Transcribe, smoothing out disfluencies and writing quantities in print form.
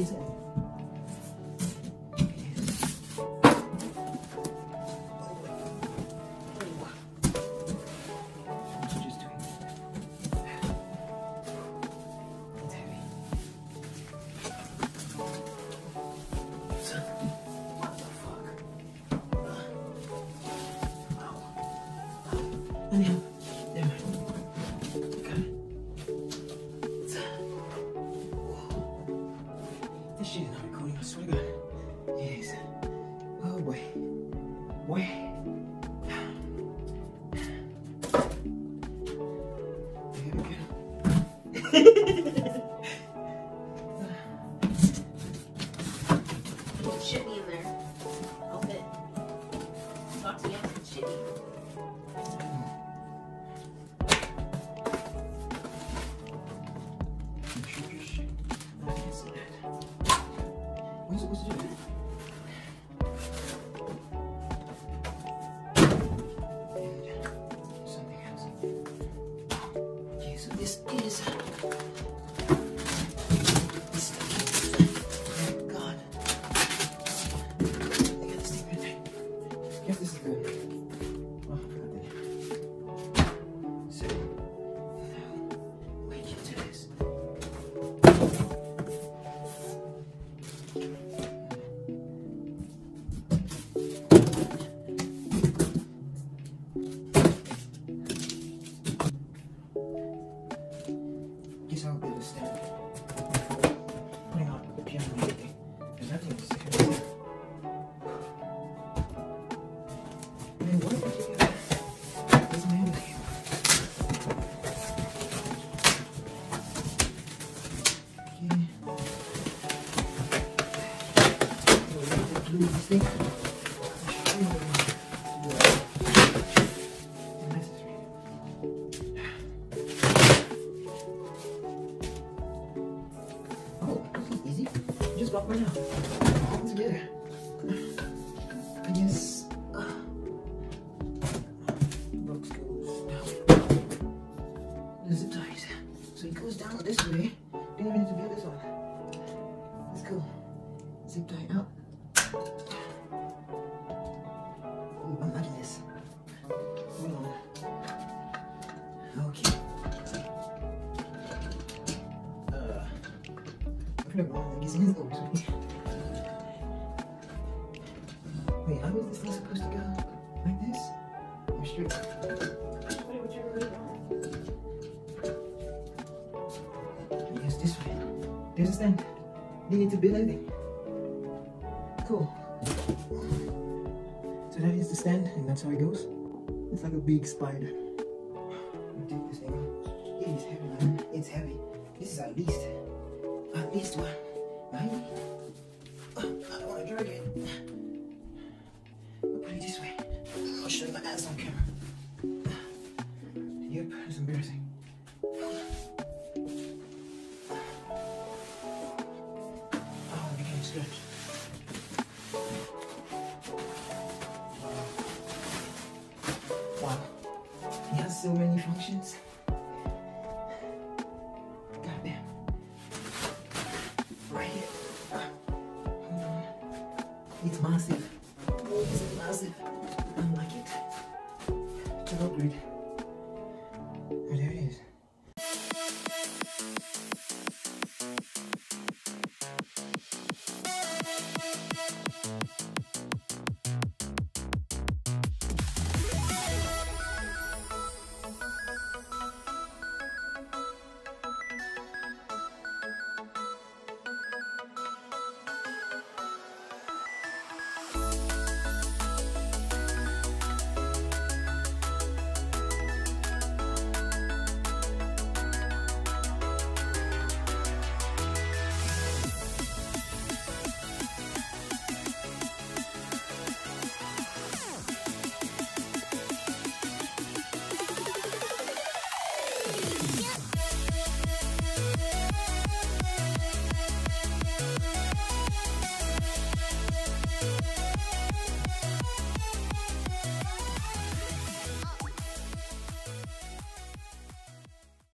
this end. That's how it goes. It's like a big spider. Take this thing out. It is heavy, man. It's heavy. This is at least what? 90? I don't want to drag it. I'll put it this way. I'll show you my ass on camera. Yep, it's embarrassing. Oh, it became stretched. So many functions. Goddamn. Right here. Hold on. It's massive.